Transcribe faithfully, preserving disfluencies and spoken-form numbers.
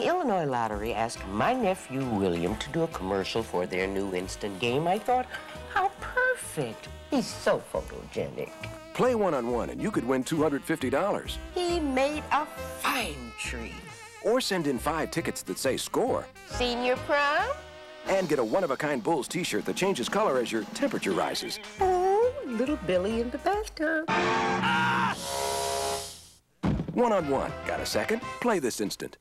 the Illinois Lottery asked my nephew William to do a commercial for their new instant game, I thought, how perfect. He's so photogenic. Play one-on-one and you could win two hundred fifty dollars. He made a fine treat. Or send in five tickets that say score. Senior prom? And get a one-of-a-kind Bulls t-shirt that changes color as your temperature rises. Oh, little Billy in the bathtub. Ah! One-on-one. Got a second? Play this instant.